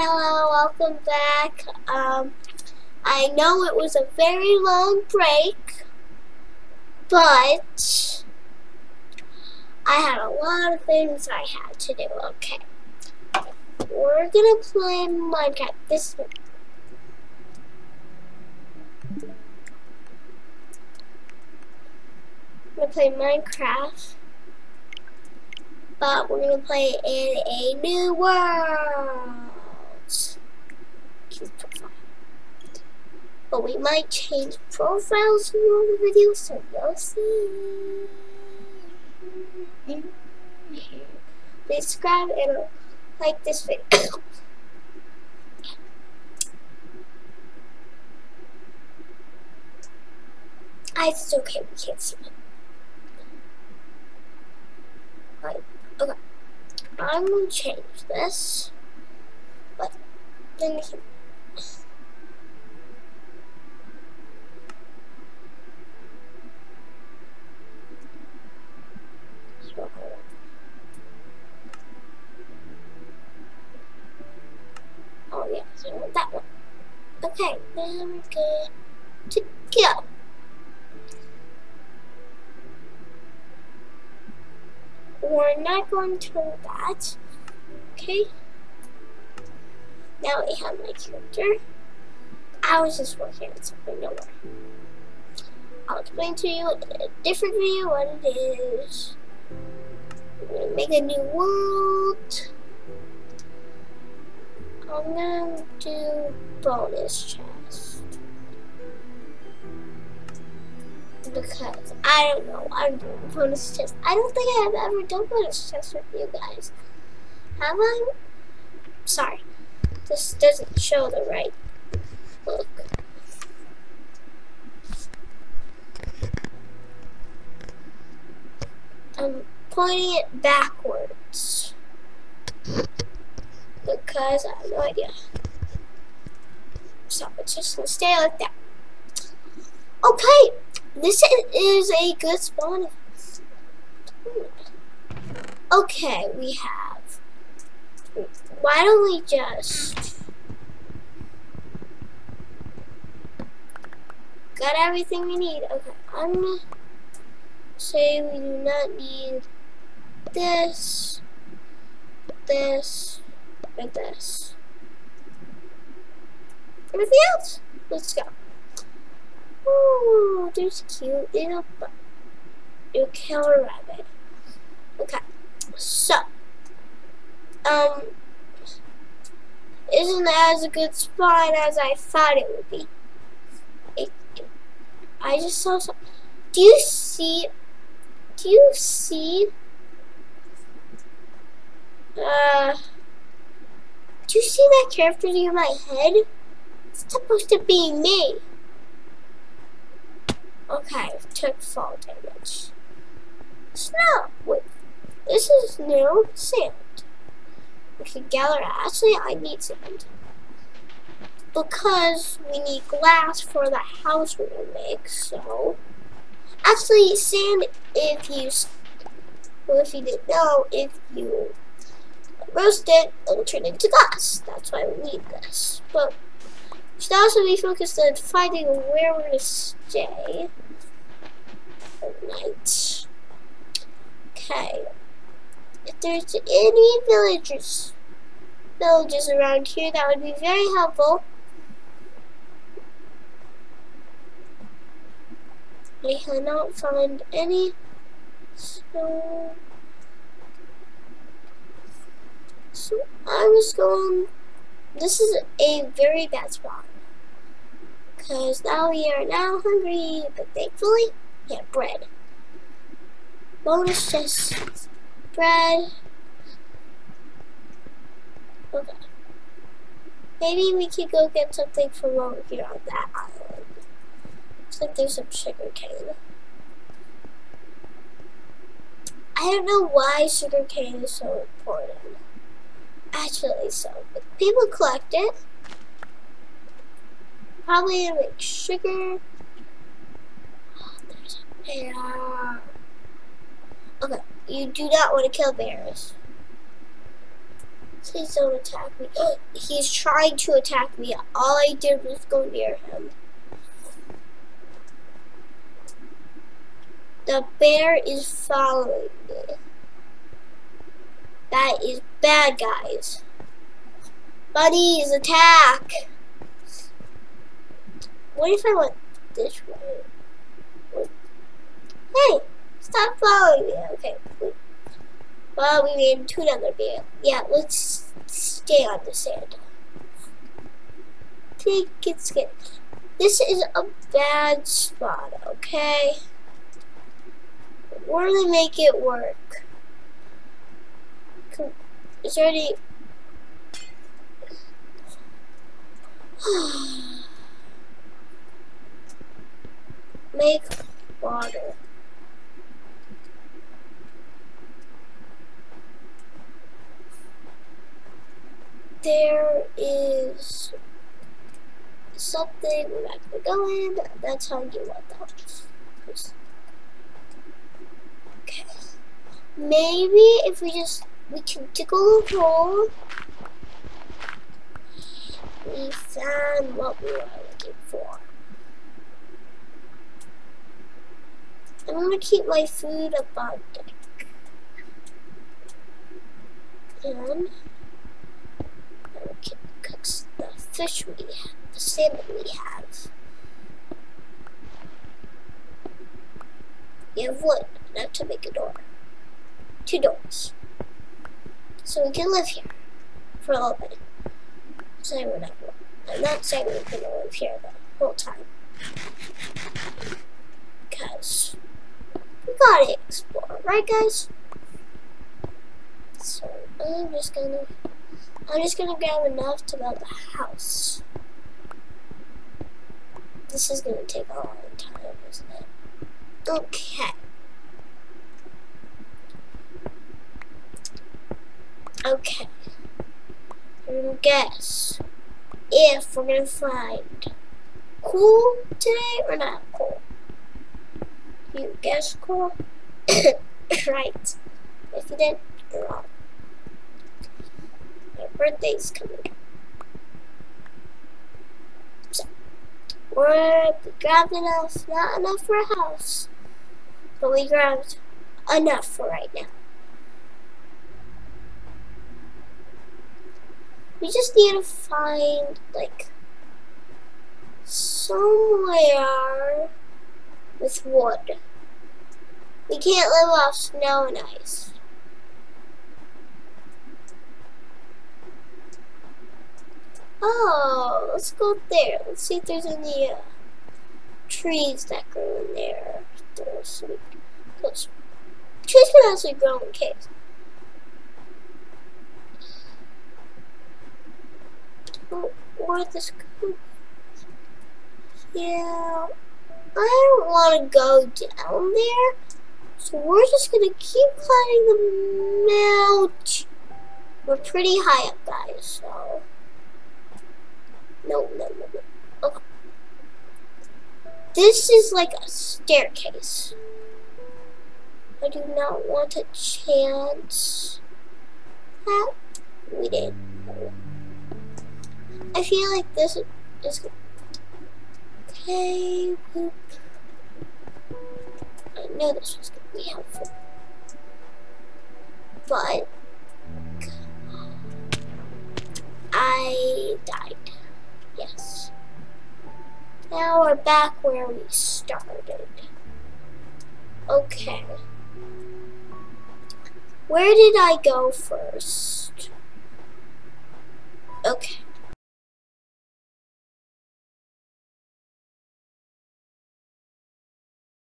Hello, welcome back. I know it was a very long break, but I had a lot of things I had to do. Okay, we're gonna play Minecraft this week. We're gonna play Minecraft, but we're gonna play in a new world. But we might change profiles in all the videos, so you'll see. Please subscribe and like this video. It's okay, we can't see it. Right. Okay, I'm gonna change this, but then here. Oh yeah, so that one. Okay, now we're good to go. We're not going to do that. Okay. Now we have my character. I was just working on something, no more. I'll explain to you in a different video what it is. We're gonna make a new world. I'm gonna do bonus chest. Because I don't know, I'm doing bonus chest. I don't think I have ever done bonus chest with you guys. Have I? Sorry, this doesn't show the right look. I'm pointing it backwards because I have no idea. So it's just gonna stay like that. Okay. This is a good spawn. Okay, we have. Why don't we just got everything we need? Okay, I'm gonna say we do not need this, this, or this. Everything else? Let's go. Oh, there's a cute little bug. You kill a rabbit. Okay, so isn't as a good spawn as I thought it would be. I just saw some. Do you see that character near my head? It's supposed to be me. Okay, took fall damage. Snow! Wait, this is new sand. We can gather. Actually, I need sand. Because we need glass for the house we're gonna make, so. Actually, sand, if you didn't know, if you roast it, it'll turn into glass. That's why we need this. But we should also be focused on finding where we're gonna stay at night. Okay. If there's any villages around here, that would be very helpful. I cannot find any, so I was going. This is a very bad spot. Because now we are now hungry, but thankfully, we have bread. Bonus chest. Bread. Okay. Maybe we could go get something from over here on that island. Looks like there's some sugar cane. I don't know why sugar cane is so important. Actually, so but people collect it. Probably to make sugar. Oh, there's a bear. Okay, you do not want to kill bears. Please don't attack me. He's trying to attack me. All I did was go near him. The bear is following me. That is bad, guys. Bunnies, attack! What if I went this way? Hey! Stop following me! Okay. Well, we made it to another bear. Yeah, let's stay on the sand. Take it, skin. This is a bad spot, okay? We're gonna make it work. Is there any... Make water. There is something we're not gonna go in. That's how you want that. Okay. Maybe if we can tickle the hole. We found what we were looking for. I'm gonna keep my food abundant. And we can cook the fish we have, the salmon we have. We have wood enough to make a door. 2 doors. So we can live here for a little bit. So we're not, I'm not saying we're gonna live here the whole time. Because we gotta explore, right guys? So I'm just gonna grab enough to build a house. This is gonna take a long time, isn't it? Okay. Okay. We're gonna guess if we're gonna find coal today or not coal. You guess coal? Right. If you did, you're wrong. My birthday's coming. So, we grabbed enough, not enough for a house, but we grabbed enough for right now. We just need to find, like, somewhere with wood. We can't live off snow and ice. Oh, let's go there. Let's see if there's any trees that grow in there. Trees can actually grow in caves. Oh, where this goes? Yeah, I don't want to go down there, so we're just gonna keep climbing the mountain. We're pretty high up, guys. So no. Okay. This is like a staircase. I do not want a chance that we did. I feel like this is okay. I know this was gonna be helpful, but I died. Yes. Now we're back where we started. Okay. Where did I go first? Okay.